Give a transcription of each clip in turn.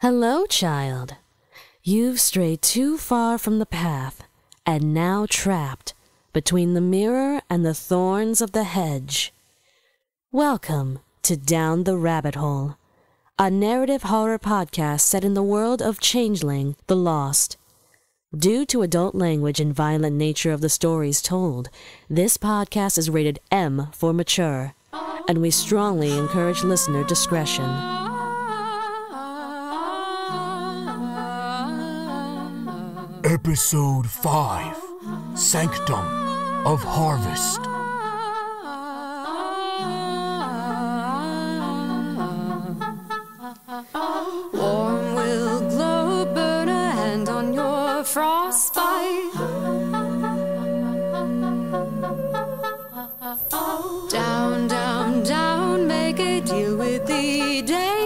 Hello, child. You've strayed too far from the path, and now trapped between the mirror and the thorns of the hedge. Welcome to Down the Rabbit Hole, a narrative horror podcast set in the world of Changeling the Lost. Due to adult language and violent nature of the stories told, this podcast is rated M for mature, and we strongly encourage listener discretion. Episode 5, Sanctum of Harvest. Warm will glow, burn a hand on your frostbite. Down, down, down, make a deal with the daylight.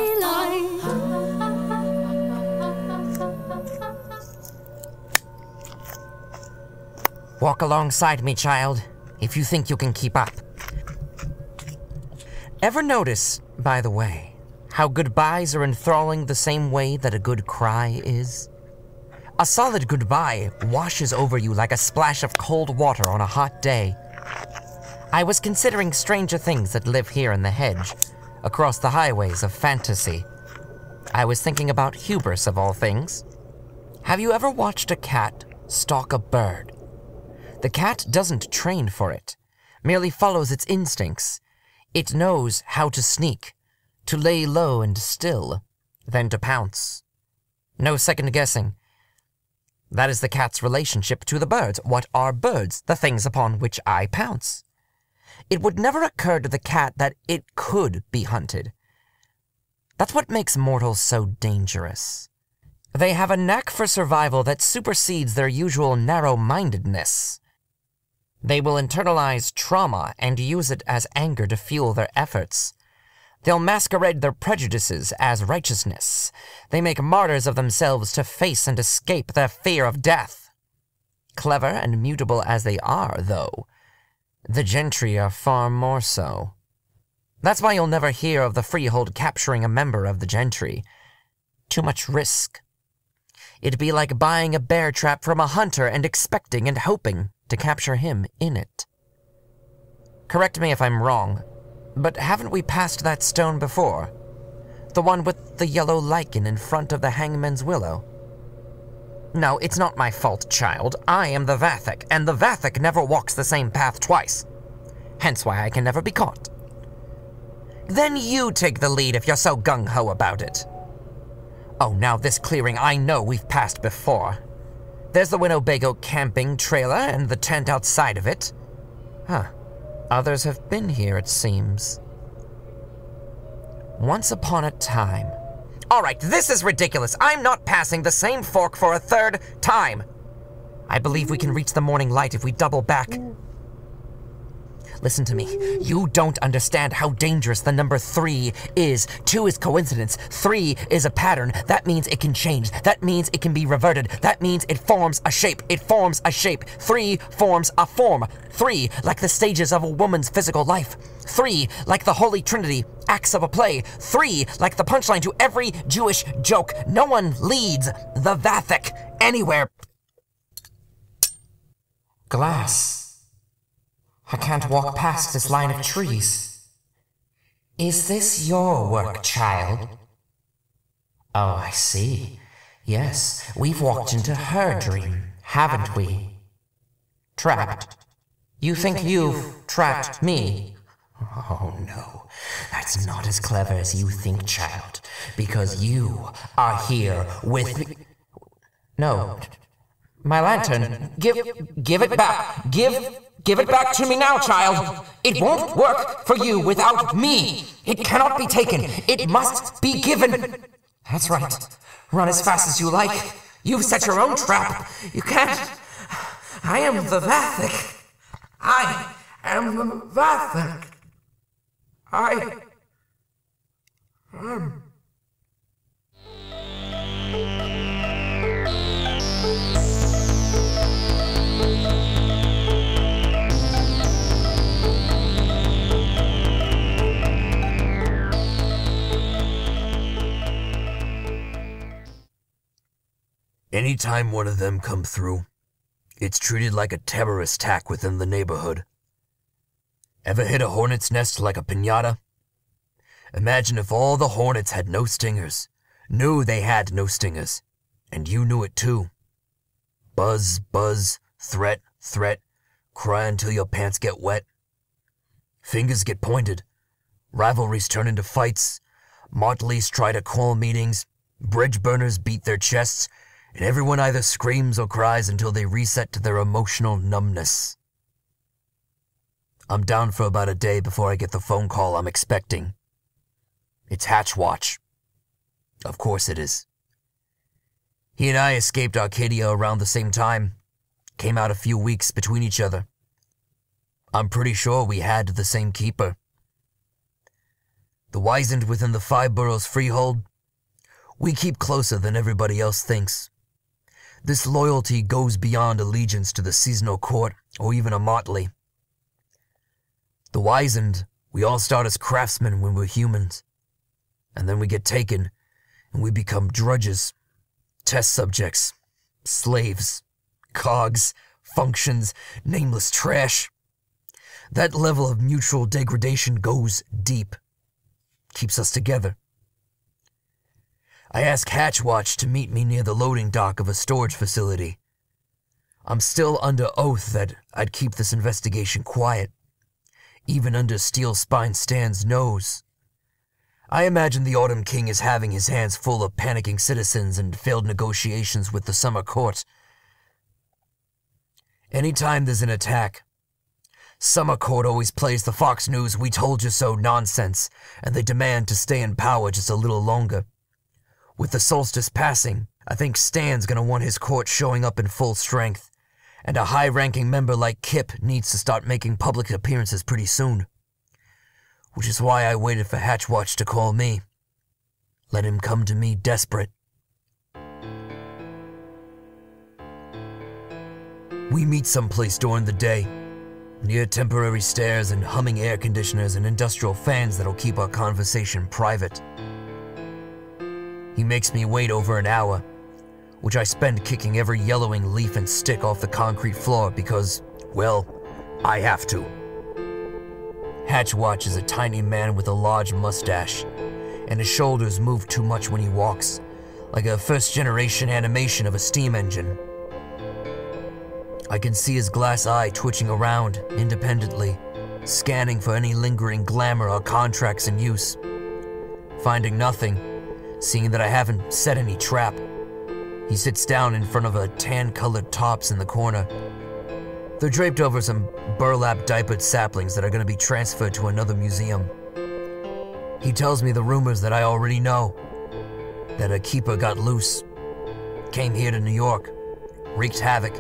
Walk alongside me, child, if you think you can keep up. Ever notice, by the way, how goodbyes are enthralling the same way that a good cry is? A solid goodbye washes over you like a splash of cold water on a hot day. I was considering stranger things that live here in the hedge, across the highways of fantasy. I was thinking about hubris of all things. Have you ever watched a cat stalk a bird? The cat doesn't train for it, merely follows its instincts. It knows how to sneak, to lay low and still, then to pounce. No second guessing. That is the cat's relationship to the birds. What are birds? The things upon which I pounce. It would never occur to the cat that it could be hunted. That's what makes mortals so dangerous. They have a knack for survival that supersedes their usual narrow-mindedness. They will internalize trauma and use it as anger to fuel their efforts. They'll masquerade their prejudices as righteousness. They make martyrs of themselves to face and escape their fear of death. Clever and mutable as they are, though, the gentry are far more so. That's why you'll never hear of the freehold capturing a member of the gentry. Too much risk. It'd be like buying a bear trap from a hunter and expecting and hoping to capture him in it. Correct me if I'm wrong, but haven't we passed that stone before? The one with the yellow lichen in front of the hangman's willow? No, it's not my fault, child. I am the Vathek, and the Vathek never walks the same path twice. Hence why I can never be caught. Then you take the lead if you're so gung-ho about it. Oh, now this clearing I know we've passed before. There's the Winnebago camping trailer and the tent outside of it. Huh. Others have been here, it seems. Once upon a time. All right, this is ridiculous. I'm not passing the same fork for a third time. I believe we can reach the morning light if we double back. Listen to me. You don't understand how dangerous the number 3 is. 2 is coincidence. 3 is a pattern. That means it can change. That means it can be reverted. That means it forms a shape. It forms a shape. 3 forms a form. 3, like the stages of a woman's physical life. 3, like the Holy Trinity, acts of a play. 3, like the punchline to every Jewish joke. No one leads the Vathek anywhere. Glass. I can't walk past this line of trees. Is this your work, child? Oh, I see. Yes, we've walked into her dream, haven't we? Trapped. You think you've trapped me? Oh no, that's not as clever as you think, child, because you are here with me. No, my lantern, give it back, give it back to me now, child. It won't work for you without me. It cannot be taken, it must be given. That's right, run as fast as you like. You've set your own trap, you can't. I am the Vathek. I am the Vathek. I am. Anytime one of them come through, it's treated like a terrorist attack within the neighborhood. Ever hit a hornet's nest like a piñata? Imagine if all the hornets had no stingers, knew they had no stingers, and you knew it too. Buzz, buzz, threat, threat, cry until your pants get wet. Fingers get pointed, rivalries turn into fights, motleys try to call meetings, bridge burners beat their chests, and everyone either screams or cries until they reset to their emotional numbness. I'm down for about a day before I get the phone call I'm expecting. It's Hatchwatch. Of course it is. He and I escaped Arcadia around the same time, came out a few weeks between each other. I'm pretty sure we had the same keeper. The wizened within the five boroughs freehold, we keep closer than everybody else thinks. This loyalty goes beyond allegiance to the seasonal court or even a motley. The wizened, we all start as craftsmen when we're humans, and then we get taken, and we become drudges, test subjects, slaves, cogs, functions, nameless trash. That level of mutual degradation goes deep, keeps us together. I ask Hatchwatch to meet me near the loading dock of a storage facility. I'm still under oath that I'd keep this investigation quiet, even under Steel Spine Stan's nose. I imagine the Autumn King is having his hands full of panicking citizens and failed negotiations with the Summer Court. Anytime there's an attack, Summer Court always plays the Fox News "we told you so" nonsense, and they demand to stay in power just a little longer. With the solstice passing, I think Stan's gonna want his court showing up in full strength, and a high-ranking member like Kip needs to start making public appearances pretty soon. Which is why I waited for Hatchwatch to call me. Let him come to me desperate. We meet someplace during the day, near temporary stairs and humming air conditioners and industrial fans that'll keep our conversation private. He makes me wait over an hour, which I spend kicking every yellowing leaf and stick off the concrete floor because, well, I have to. Hatchwatch is a tiny man with a large mustache, and his shoulders move too much when he walks, like a first-generation animation of a steam engine. I can see his glass eye twitching around independently, scanning for any lingering glamour or contracts in use. Finding nothing, seeing that I haven't set any trap, he sits down in front of a tan-colored tops in the corner. They're draped over some burlap diapered saplings that are going to be transferred to another museum. He tells me the rumors that I already know. That a keeper got loose, came here to New York, wreaked havoc,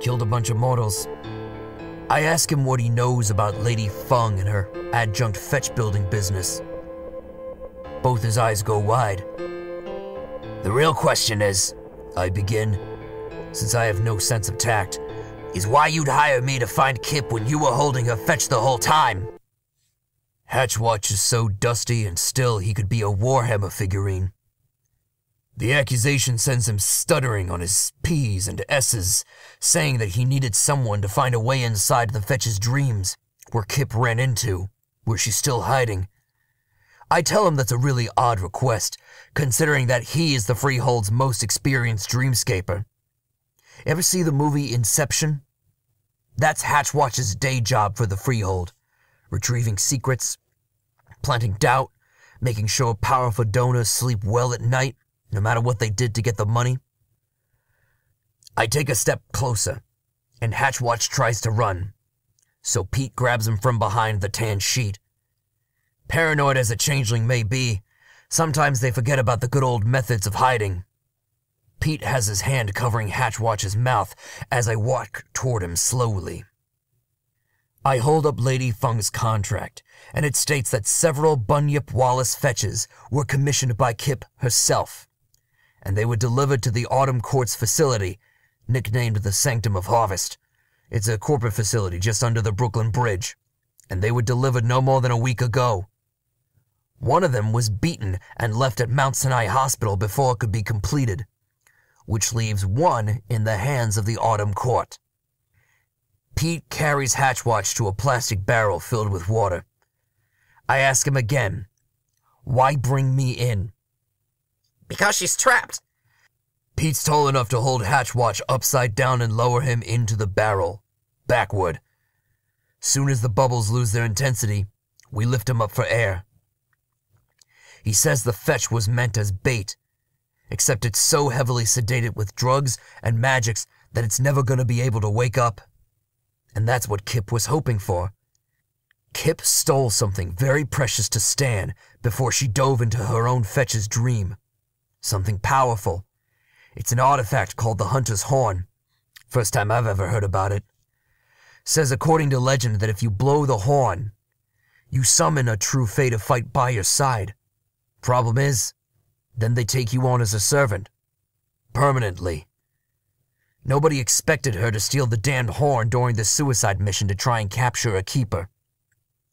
killed a bunch of mortals. I ask him what he knows about Lady Fung and her adjunct fetch-building business. Both his eyes go wide. The real question is, I begin, since I have no sense of tact, is why you'd hire me to find Kip when you were holding her fetch the whole time. Hatchwatch is so dusty and still he could be a Warhammer figurine. The accusation sends him stuttering on his P's and S's, saying that he needed someone to find a way inside the fetch's dreams, where Kip ran into, where she's still hiding. I tell him that's a really odd request, considering that he is the Freehold's most experienced dreamscaper. Ever see the movie Inception? That's Hatchwatch's day job for the Freehold. Retrieving secrets, planting doubt, making sure powerful donors sleep well at night, no matter what they did to get the money. I take a step closer, and Hatchwatch tries to run, so Pete grabs him from behind the tan sheet. Paranoid as a changeling may be, sometimes they forget about the good old methods of hiding. Pete has his hand covering Hatchwatch's mouth as I walk toward him slowly. I hold up Lady Fung's contract, and it states that several Bunyip Wallace fetches were commissioned by Kip herself, and they were delivered to the Autumn Court's facility, nicknamed the Sanctum of Harvest. It's a corporate facility just under the Brooklyn Bridge, and they were delivered no more than a week ago. One of them was beaten and left at Mount Sinai Hospital before it could be completed. which leaves one in the hands of the Autumn Court. Pete carries Hatchwatch to a plastic barrel filled with water. I ask him again, "Why bring me in?" "Because she's trapped." Pete's tall enough to hold Hatchwatch upside down and lower him into the barrel, backward. Soon as the bubbles lose their intensity, we lift him up for air. He says the fetch was meant as bait, except it's so heavily sedated with drugs and magics that it's never going to be able to wake up. And that's what Kip was hoping for. Kip stole something very precious to Stan before she dove into her own fetch's dream. Something powerful. It's an artifact called the Hunter's Horn. First time I've ever heard about it. Says according to legend that if you blow the horn, you summon a true fae to fight by your side. Problem is, then they take you on as a servant. Permanently. Nobody expected her to steal the damned horn during the suicide mission to try and capture a keeper.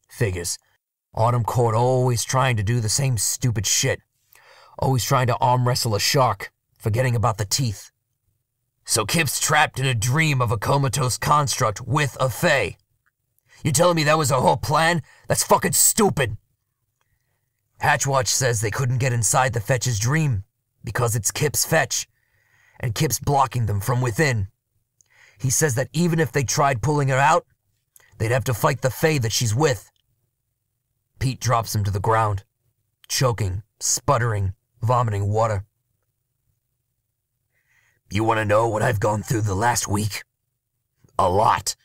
Figures. Autumn Court always trying to do the same stupid shit. Always trying to arm wrestle a shark, forgetting about the teeth. So Kip's trapped in a dream of a comatose construct with a fae. You telling me that was her whole plan? That's fucking stupid. Hatchwatch says they couldn't get inside the fetch's dream because it's Kip's fetch, and Kip's blocking them from within. He says that even if they tried pulling her out, they'd have to fight the fae that she's with. Pete drops him to the ground, choking, sputtering, vomiting water. "You want to know what I've gone through the last week? A lot.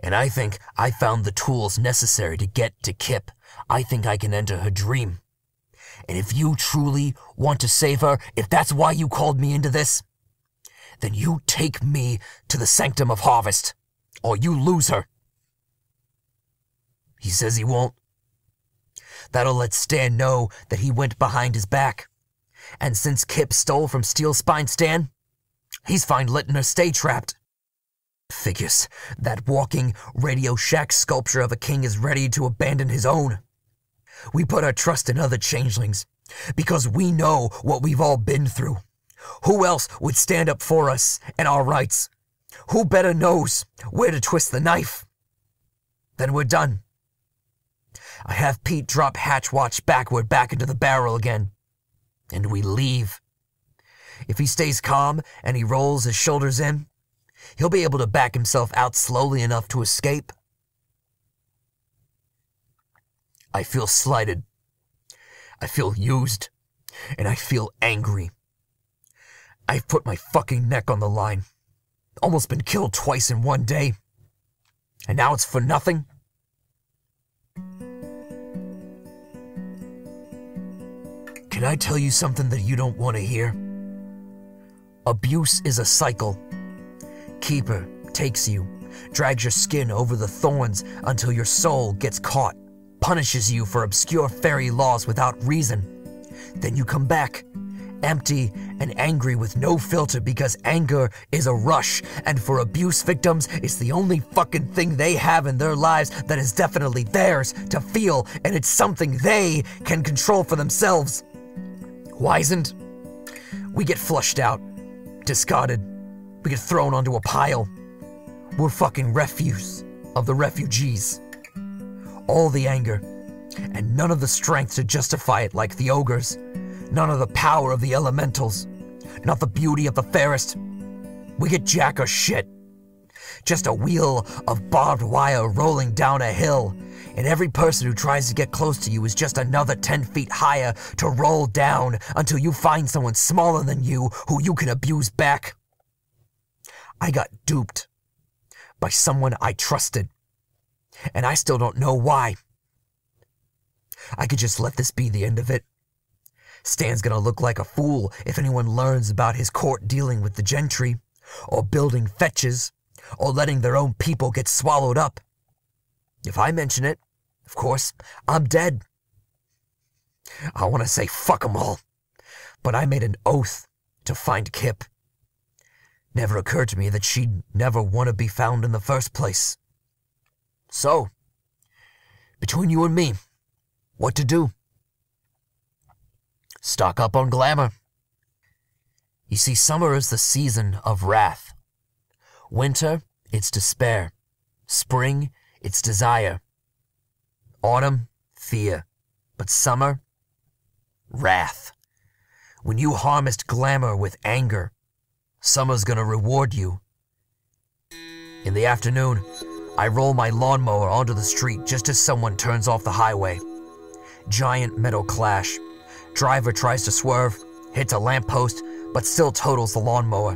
And I think I found the tools necessary to get to Kip. I think I can enter her dream. And if you truly want to save her, if that's why you called me into this, then you take me to the Sanctum of Harvest, or you lose her." He says he won't. That'll let Stan know that he went behind his back. And since Kip stole from Steel Spine Stan, he's fine letting her stay trapped. Figures, that walking Radio Shack sculpture of a king is ready to abandon his own. We put our trust in other changelings, because we know what we've all been through. Who else would stand up for us and our rights? Who better knows where to twist the knife? Then we're done. I have Pete drop Hatchwatch backward back into the barrel again, and we leave. If he stays calm and he rolls his shoulders in, he'll be able to back himself out slowly enough to escape. I feel slighted. I feel used. And I feel angry. I've put my fucking neck on the line. Almost been killed twice in one day. And now it's for nothing? Can I tell you something that you don't want to hear? Abuse is a cycle. Keeper takes you, drags your skin over the thorns until your soul gets caught, punishes you for obscure fairy laws without reason. Then you come back, empty and angry with no filter, because anger is a rush, and for abuse victims, it's the only fucking thing they have in their lives that is definitely theirs to feel, and it's something they can control for themselves. Wizened, we get flushed out, discarded. We get thrown onto a pile. We're fucking refuse of the refugees. All the anger, and none of the strength to justify it like the ogres. None of the power of the elementals. Not the beauty of the fairest. We get jack or shit. Just a wheel of barbed wire rolling down a hill, and every person who tries to get close to you is just another 10 feet higher to roll down until you find someone smaller than you who you can abuse back. I got duped by someone I trusted, and I still don't know why. I could just let this be the end of it. Stan's gonna look like a fool if anyone learns about his court dealing with the gentry, or building fetches, or letting their own people get swallowed up. If I mention it, of course, I'm dead. I want to say fuck 'em all, but I made an oath to find Kip. Never occurred to me that she'd never want to be found in the first place. So, between you and me, what to do? Stock up on glamour. You see, summer is the season of wrath. Winter, it's despair. Spring, it's desire. Autumn, fear. But summer, wrath. When you harnessed glamour with anger, summer's gonna reward you. In the afternoon, I roll my lawnmower onto the street just as someone turns off the highway. Giant metal clash. Driver tries to swerve, hits a lamppost, but still totals the lawnmower.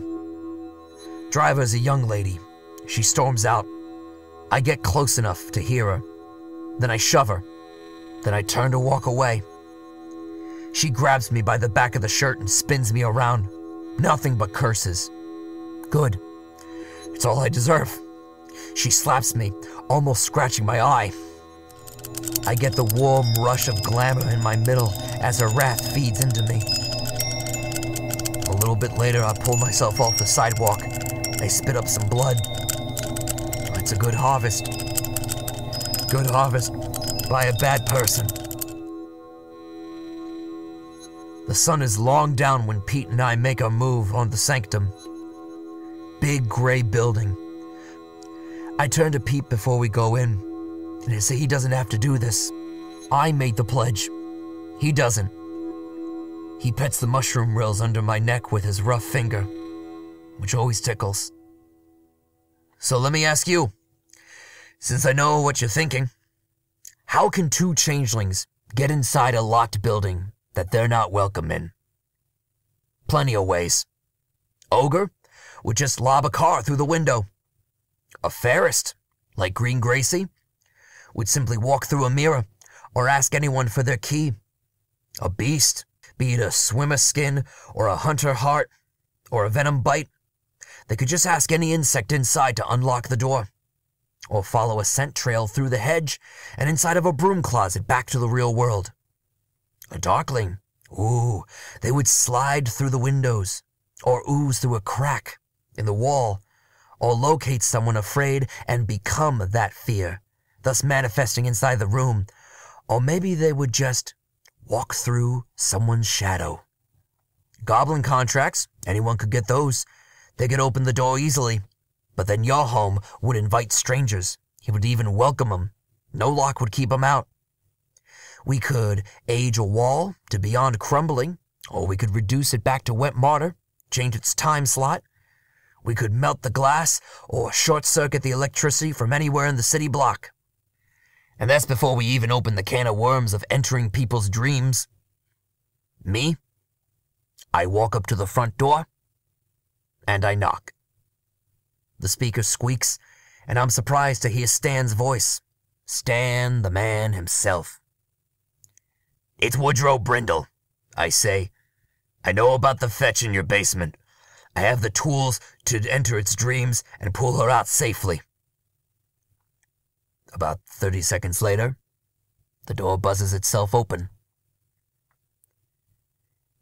Driver's a young lady. She storms out. I get close enough to hear her. Then I shove her. Then I turn to walk away. She grabs me by the back of the shirt and spins me around. Nothing but curses. Good. It's all I deserve. She slaps me, almost scratching my eye. I get the warm rush of glamour in my middle as her wrath feeds into me. A little bit later, I pull myself off the sidewalk. I spit up some blood. It's a good harvest. Good harvest by a bad person. The sun is long down when Pete and I make our move on the Sanctum. Big gray building. I turn to Pete before we go in, and I say he doesn't have to do this. I made the pledge. He doesn't. He pets the mushroom rills under my neck with his rough finger, which always tickles. So let me ask you, since I know what you're thinking, how can two changelings get inside a locked building that they're not welcome in? Plenty of ways. Ogre would just lob a car through the window. A fairist, like Green Gracie, would simply walk through a mirror or ask anyone for their key. A beast, be it a swimmer skin or a hunter heart or a venom bite, they could just ask any insect inside to unlock the door, or follow a scent trail through the hedge and inside of a broom closet back to the real world. A darkling, ooh, they would slide through the windows, or ooze through a crack in the wall, or locate someone afraid and become that fear, thus manifesting inside the room. Or maybe they would just walk through someone's shadow. Goblin contracts, anyone could get those. They could open the door easily, but then your home would invite strangers. He would even welcome them. No lock would keep them out. We could age a wall to beyond crumbling, or we could reduce it back to wet mortar, change its time slot. We could melt the glass or short-circuit the electricity from anywhere in the city block. And that's before we even open the can of worms of entering people's dreams. Me? I walk up to the front door, and I knock. The speaker squeaks, and I'm surprised to hear Stan's voice. Stan, the man himself. "It's Woodrow Brindle," I say. "I know about the fetch in your basement. I have the tools to enter its dreams and pull her out safely." About 30 seconds later, the door buzzes itself open.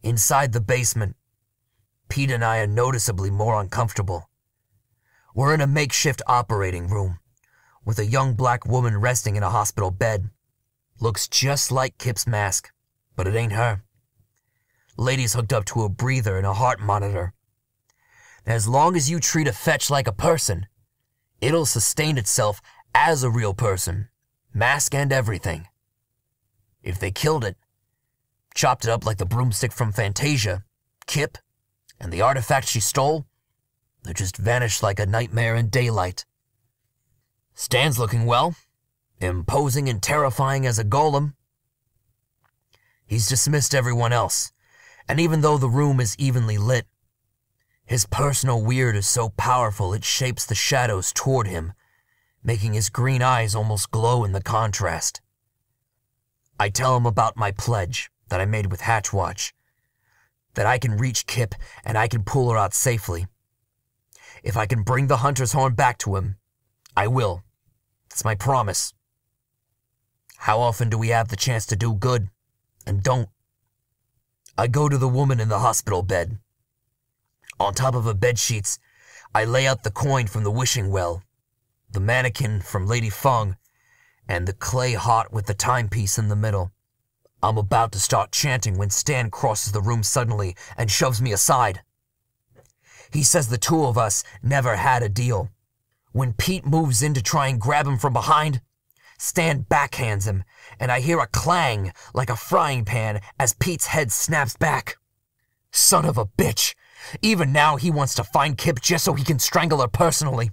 Inside the basement, Pete and I are noticeably more uncomfortable. We're in a makeshift operating room, with a young black woman resting in a hospital bed. Looks just like Kip's mask, but it ain't her. Lady's hooked up to a breather and a heart monitor. As long as you treat a fetch like a person, it'll sustain itself as a real person, mask and everything. If they killed it, chopped it up like the broomstick from Fantasia, Kip, and the artifact she stole, they just vanished like a nightmare in daylight. Stan's looking well. Imposing and terrifying as a golem. He's dismissed everyone else, and even though the room is evenly lit, his personal weird is so powerful it shapes the shadows toward him, making his green eyes almost glow in the contrast. I tell him about my pledge that I made with Hatchwatch, that I can reach Kip and I can pull her out safely. If I can bring the Hunter's Horn back to him, I will. It's my promise. How often do we have the chance to do good, and don't? I go to the woman in the hospital bed. On top of her bedsheets, I lay out the coin from the wishing well, the mannequin from Lady Fung, and the clay heart with the timepiece in the middle. I'm about to start chanting when Stan crosses the room suddenly and shoves me aside. He says the two of us never had a deal. When Pete moves in to try and grab him from behind, Stan backhands him, and I hear a clang like a frying pan as Pete's head snaps back. Son of a bitch. Even now he wants to find Kip just so he can strangle her personally.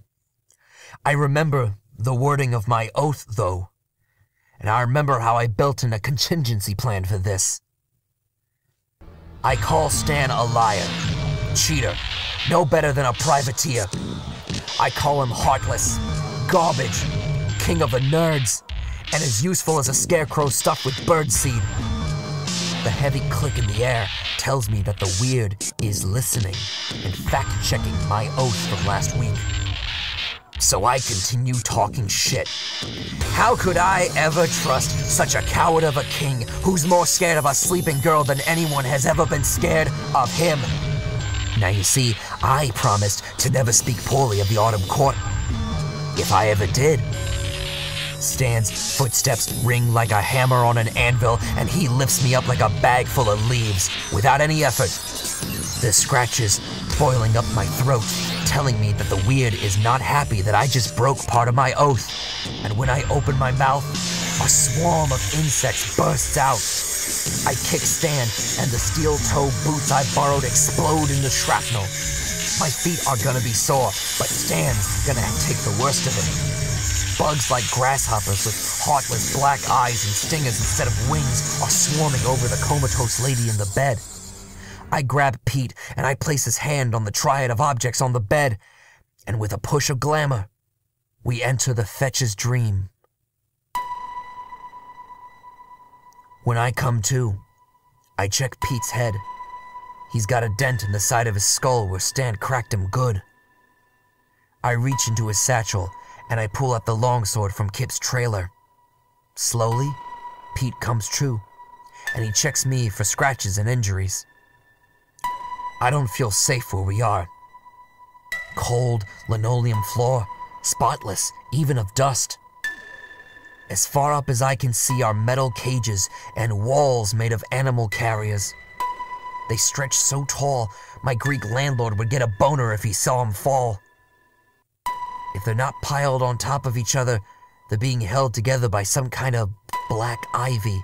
I remember the wording of my oath, though, and I remember how I built in a contingency plan for this. I call Stan a liar, cheater, no better than a privateer. I call him heartless, garbage, king of the nerds, and as useful as a scarecrow stuffed with birdseed. The heavy click in the air tells me that the weird is listening and fact-checking my oath from last week. So I continue talking shit. How could I ever trust such a coward of a king who's more scared of a sleeping girl than anyone has ever been scared of him? Now you see, I promised to never speak poorly of the Autumn Court. If I ever did... Stan's footsteps ring like a hammer on an anvil, and he lifts me up like a bag full of leaves, without any effort. The scratches boiling up my throat, telling me that the weird is not happy that I just broke part of my oath. And when I open my mouth, a swarm of insects bursts out. I kick Stan, and the steel-toe boots I borrowed explode into shrapnel. My feet are gonna be sore, but Stan's gonna take the worst of it. Bugs like grasshoppers with heartless black eyes and stingers instead of wings are swarming over the comatose lady in the bed. I grab Pete and I place his hand on the triad of objects on the bed, and with a push of glamour, we enter the fetch's dream. When I come to, I check Pete's head. He's got a dent in the side of his skull where Stan cracked him good. I reach into his satchel and I pull out the longsword from Kip's trailer. Slowly, Pete comes true, and he checks me for scratches and injuries. I don't feel safe where we are. Cold linoleum floor, spotless, even of dust. As far up as I can see are metal cages and walls made of animal carriers. They stretch so tall, my Greek landlord would get a boner if he saw him fall. If they're not piled on top of each other, they're being held together by some kind of black ivy,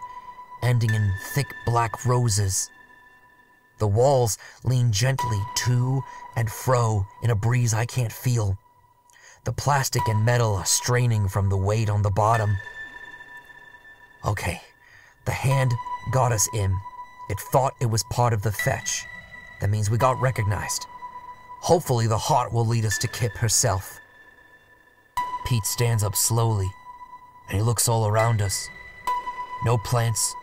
ending in thick black roses. The walls lean gently to and fro in a breeze I can't feel. The plastic and metal are straining from the weight on the bottom. Okay, the hand got us in. It thought it was part of the fetch. That means we got recognized. Hopefully the heart will lead us to Kip herself. Pete stands up slowly, and he looks all around us. No plants,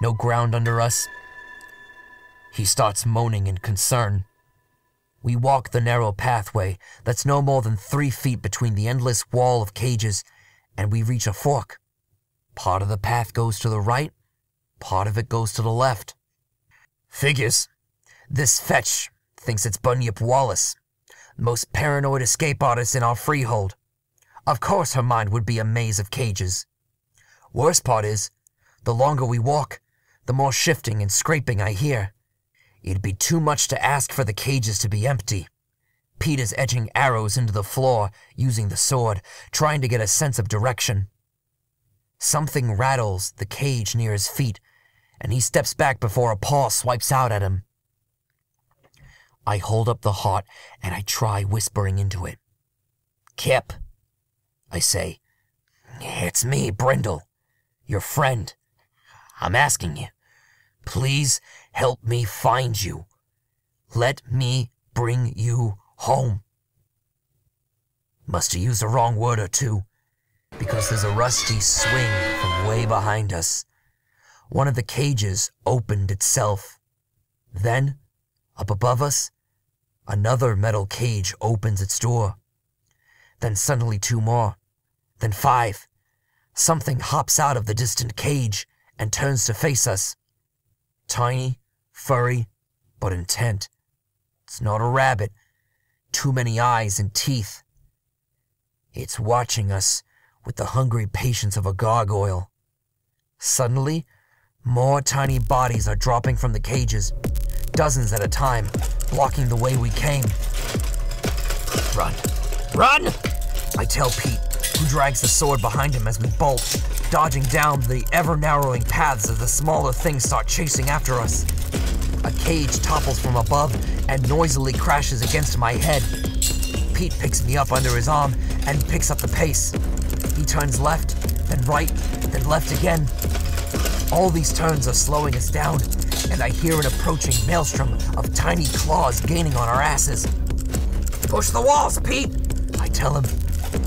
no ground under us. He starts moaning in concern. We walk the narrow pathway that's no more than 3 feet between the endless wall of cages, and we reach a fork. Part of the path goes to the right, part of it goes to the left. Figures. This fetch thinks it's Bunyip Wallace, the most paranoid escape artist in our freehold. Of course her mind would be a maze of cages. Worst part is, the longer we walk, the more shifting and scraping I hear. It'd be too much to ask for the cages to be empty. Pete is edging arrows into the floor, using the sword, trying to get a sense of direction. Something rattles the cage near his feet, and he steps back before a paw swipes out at him. I hold up the heart, and I try whispering into it. Kip. I say, it's me, Brindle, your friend. I'm asking you, please help me find you. Let me bring you home. Must have used the wrong word or two, because there's a rusty swing from way behind us. One of the cages opened itself. Then, up above us, another metal cage opens its door. Then suddenly 2 more, then 5. Something hops out of the distant cage and turns to face us. Tiny, furry, but intent. It's not a rabbit. Too many eyes and teeth. It's watching us with the hungry patience of a gargoyle. Suddenly, more tiny bodies are dropping from the cages. dozens at a time, blocking the way we came. Run. Run! I tell Pete, who drags the sword behind him as we bolt, dodging down the ever-narrowing paths as the smaller things start chasing after us. A cage topples from above and noisily crashes against my head. Pete picks me up under his arm and picks up the pace. He turns left, then right, then left again. All these turns are slowing us down, and I hear an approaching maelstrom of tiny claws gaining on our asses. Push the walls, Pete, I tell him,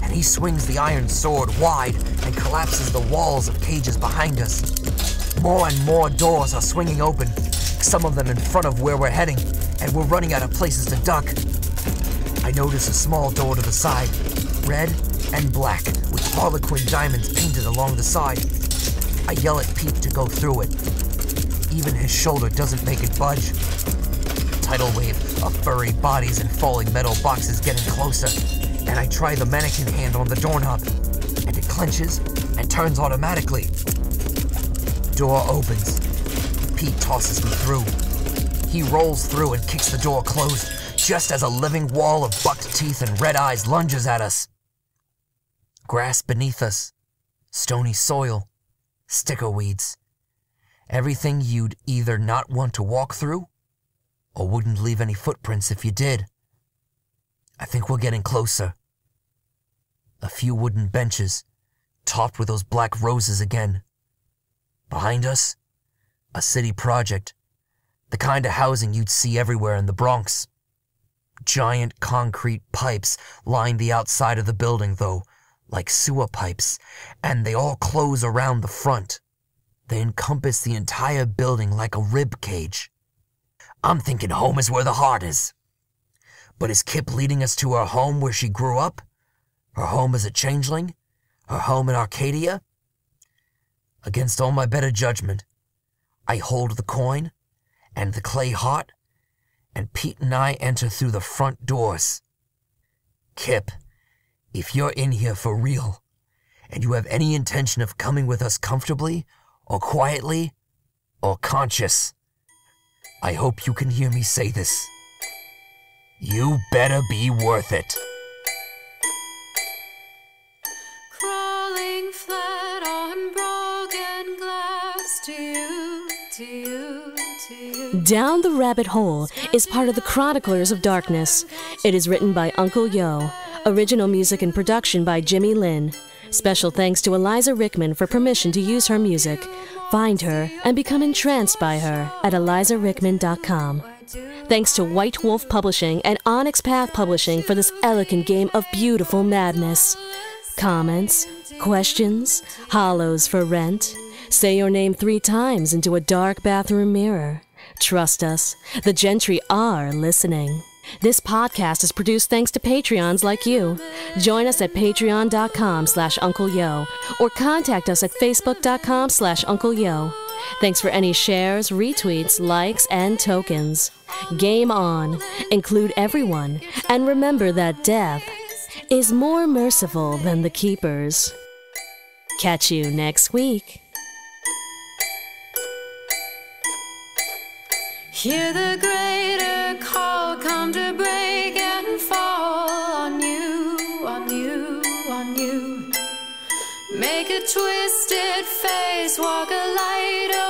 and he swings the iron sword wide and collapses the walls of cages behind us. More and more doors are swinging open, some of them in front of where we're heading, and we're running out of places to duck. I notice a small door to the side, red and black, with harlequin diamonds painted along the side. I yell at Pete to go through it. Even his shoulder doesn't make it budge. Tidal wave of furry bodies and falling metal boxes getting closer, and I try the mannequin hand on the doorknob, and it clenches and turns automatically. Door opens. Pete tosses me through. He rolls through and kicks the door closed, just as a living wall of bucked teeth and red eyes lunges at us. Grass beneath us, stony soil, sticker weeds. Everything you'd either not want to walk through or wouldn't leave any footprints if you did. I think we're getting closer. A few wooden benches, topped with those black roses again. Behind us, a city project, the kind of housing you'd see everywhere in the Bronx. Giant concrete pipes line the outside of the building, though, like sewer pipes, and they all close around the front. They encompass the entire building like a rib cage. I'm thinking home is where the heart is. But is Kip leading us to her home where she grew up? Her home as a changeling? Her home in Arcadia? Against all my better judgment, I hold the coin and the clay heart, and Pete and I enter through the front doors. Kip, if you're in here for real, and you have any intention of coming with us comfortably, or quietly, or conscious, I hope you can hear me say this. You better be worth it. Crawling flat on broken glass to you, to you, to you. Down the Rabbit Hole is part of the Chroniclers of Darkness. It is written by Uncle Yo. Original music and production by Jimmy Lin. Special thanks to Eliza Rickman for permission to use her music. Find her and become entranced by her at ElizaRickman.com. Thanks to White Wolf Publishing and Onyx Path Publishing for this elegant game of beautiful madness. Comments, questions, hollows for rent. Say your name 3 times into a dark bathroom mirror. Trust us, the gentry are listening. This podcast is produced thanks to Patreons like you. Join us at patreon.com/Uncle Yo or contact us at facebook.com/Uncle Yo. Thanks for any shares, retweets, likes, and tokens. Game on. Include everyone. And remember that death is more merciful than the keepers. Catch you next week. Hear the greater call come to break and fall on you, on you, on you. Make a twisted face, walk a lighter.